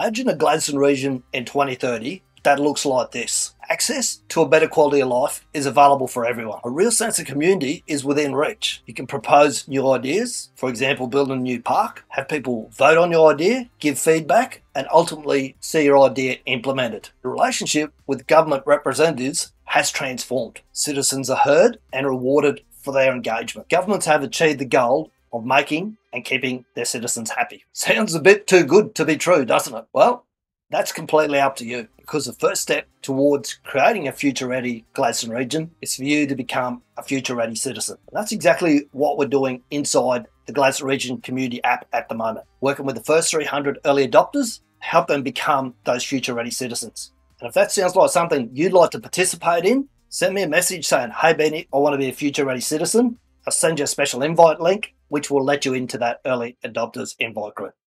Imagine a Gladstone region in 2030 that looks like this. Access to a better quality of life is available for everyone. A real sense of community is within reach. You can propose new ideas, for example building a new park, have people vote on your idea, give feedback and ultimately see your idea implemented. The relationship with government representatives has transformed. Citizens are heard and rewarded for their engagement. Governments have achieved the goal of making and keeping their citizens happy. Sounds a bit too good to be true, doesn't it? Well, that's completely up to you, because the first step towards creating a future-ready Gladstone region is for you to become a future-ready citizen. And that's exactly what we're doing inside the Gladstone Region Community app at the moment, working with the first 300 early adopters, help them become those future-ready citizens. And if that sounds like something you'd like to participate in, send me a message saying, "Hey Benny, I want to be a future-ready citizen." I'll send you a special invite link, which will let you into that early adopters invite group.